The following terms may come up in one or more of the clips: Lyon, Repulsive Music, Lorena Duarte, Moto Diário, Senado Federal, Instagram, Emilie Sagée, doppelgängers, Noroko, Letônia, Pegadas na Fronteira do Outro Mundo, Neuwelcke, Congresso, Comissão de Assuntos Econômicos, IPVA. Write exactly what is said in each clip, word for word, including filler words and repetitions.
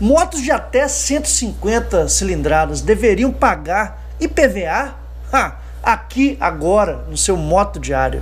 Motos de até cento e cinquenta cilindradas deveriam pagar I P V A? Ha! Aqui, agora, no seu Moto Diário.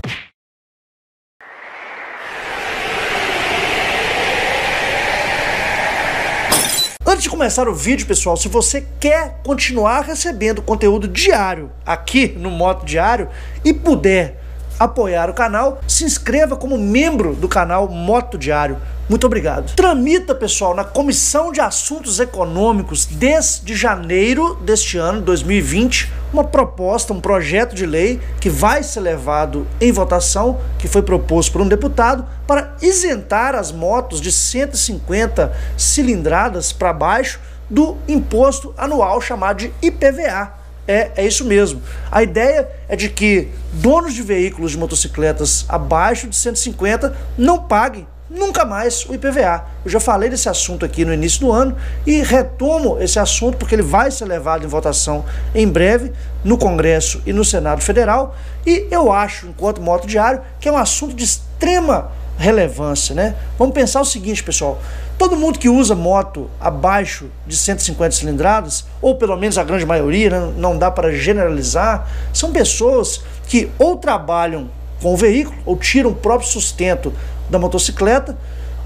Antes de começar o vídeo, pessoal, se você quer continuar recebendo conteúdo diário aqui no Moto Diário e puder apoiar o canal, se inscreva como membro do canal Moto Diário. Muito obrigado. Tramita, pessoal, na Comissão de Assuntos Econômicos desde janeiro deste ano, dois mil e vinte, uma proposta, um projeto de lei que vai ser levado em votação, que foi proposto por um deputado, para isentar as motos de cento e cinquenta cilindradas para baixo do imposto anual chamado de I P V A. É, é isso mesmo. A ideia é de que donos de veículos de motocicletas abaixo de cento e cinquenta não paguem nunca mais o I P V A. Eu já falei desse assunto aqui no início do ano e retomo esse assunto porque ele vai ser levado em votação em breve no Congresso e no Senado Federal. E eu acho, enquanto Moto Diário, que é um assunto de extrema relevância, né? Vamos pensar o seguinte, pessoal. Todo mundo que usa moto abaixo de cento e cinquenta cilindradas, ou pelo menos a grande maioria, né, não dá para generalizar, são pessoas que ou trabalham com o veículo, ou tiram o próprio sustento da motocicleta,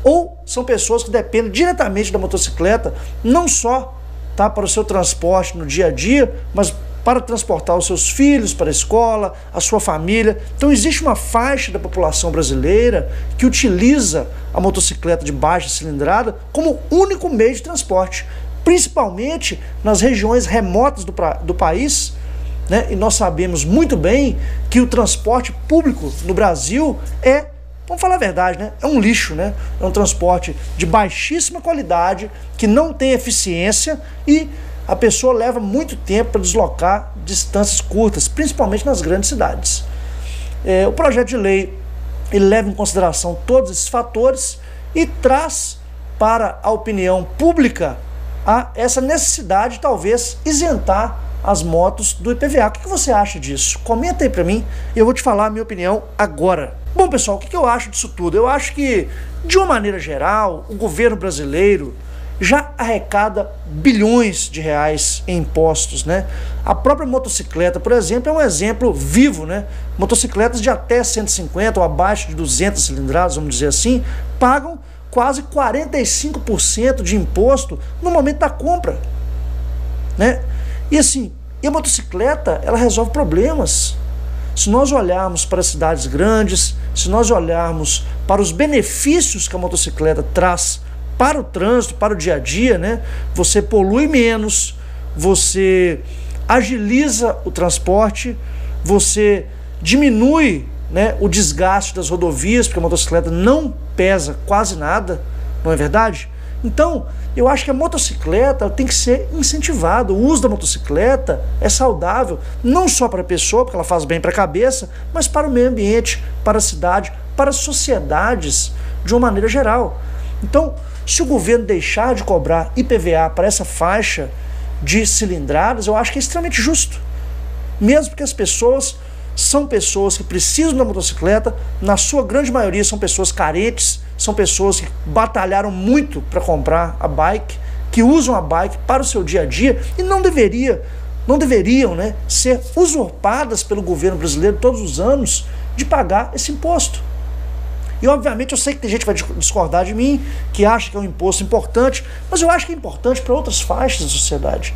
ou são pessoas que dependem diretamente da motocicleta, não só tá, para o seu transporte no dia a dia, mas para transportar os seus filhos para a escola, a sua família. Então existe uma faixa da população brasileira que utiliza a motocicleta de baixa cilindrada como único meio de transporte, principalmente nas regiões remotas do, do país, né? E nós sabemos muito bem que o transporte público no Brasil é, vamos falar a verdade, né? É um lixo, né? É um transporte de baixíssima qualidade, que não tem eficiência e a pessoa leva muito tempo para deslocar distâncias curtas, principalmente nas grandes cidades. É, o projeto de lei ele leva em consideração todos esses fatores e traz para a opinião pública a, essa necessidade de, talvez, isentar as motos do I P V A. O que você acha disso? Comenta aí para mim e eu vou te falar a minha opinião agora. Bom, pessoal, o que eu acho disso tudo? Eu acho que, de uma maneira geral, o governo brasileiro já arrecada bilhões de reais em impostos, né? A própria motocicleta, por exemplo, é um exemplo vivo, né? Motocicletas de até cento e cinquenta ou abaixo de duzentas cilindradas, vamos dizer assim, pagam quase quarenta e cinco por cento de imposto no momento da compra, né? E assim, e a motocicleta, ela resolve problemas. Se nós olharmos para as cidades grandes, se nós olharmos para os benefícios que a motocicleta traz para o trânsito, para o dia a dia, né? Você polui menos, você agiliza o transporte, você diminui, né, o desgaste das rodovias, porque a motocicleta não pesa quase nada, não é verdade? Então, eu acho que a motocicleta tem que ser incentivada. O uso da motocicleta é saudável, não só para a pessoa, porque ela faz bem para a cabeça, mas para o meio ambiente, para a cidade, para as sociedades, de uma maneira geral. Então, se o governo deixar de cobrar I P V A para essa faixa de cilindradas, eu acho que é extremamente justo. Mesmo que as pessoas são pessoas que precisam da motocicleta, na sua grande maioria são pessoas carentes, são pessoas que batalharam muito para comprar a bike, que usam a bike para o seu dia a dia e não deveria, não deveriam, né, ser usurpadas pelo governo brasileiro todos os anos de pagar esse imposto. E obviamente eu sei que tem gente que vai discordar de mim, que acha que é um imposto importante, mas eu acho que é importante para outras faixas da sociedade.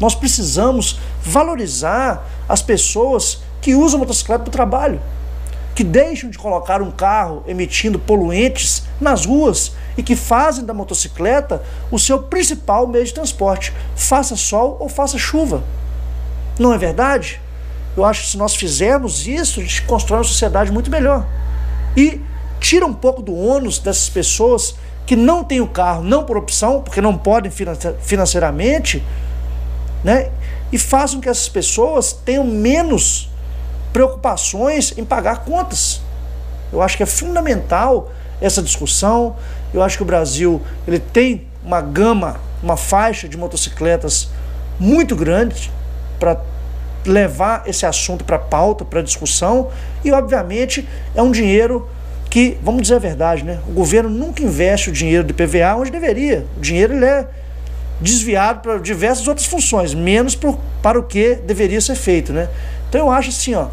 Nós precisamos valorizar as pessoas que usam motocicleta para o trabalho, que deixam de colocar um carro emitindo poluentes nas ruas e que fazem da motocicleta o seu principal meio de transporte, faça sol ou faça chuva. Não é verdade? Eu acho que se nós fizermos isso, a gente constrói uma sociedade muito melhor. E tira um pouco do ônus dessas pessoas que não têm o carro, não por opção, porque não podem financeiramente, né? E façam que essas pessoas tenham menos preocupações em pagar contas. Eu acho que é fundamental essa discussão. Eu acho que o Brasil ele tem uma gama, uma faixa de motocicletas muito grande para levar esse assunto para pauta, para discussão. E, obviamente, é um dinheiro que, vamos dizer a verdade, né? O governo nunca investe o dinheiro do I P V A onde deveria. O dinheiro ele é desviado para diversas outras funções, menos pro, para o que deveria ser feito, né? Então eu acho assim, ó,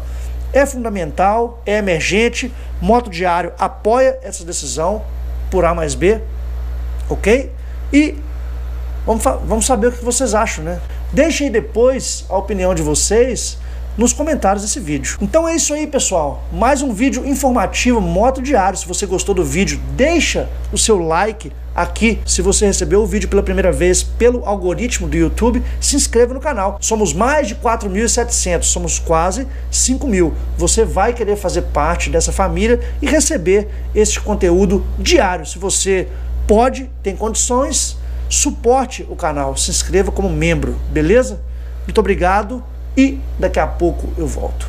é fundamental, é emergente, Moto Diário apoia essa decisão por A mais B, ok? E vamos, vamos saber o que vocês acham, né? Deixem aí depois a opinião de vocês nos comentários desse vídeo. Então é isso aí, pessoal. Mais um vídeo informativo Moto Diário. Se você gostou do vídeo, deixa o seu like aqui. Se você recebeu o vídeo pela primeira vez pelo algoritmo do YouTube, se inscreva no canal. Somos mais de quatro mil e setecentos, somos quase cinco mil. Você vai querer fazer parte dessa família e receber esse conteúdo diário. Se você pode, tem condições, suporte o canal, se inscreva como membro, beleza? Muito obrigado. E daqui a pouco eu volto.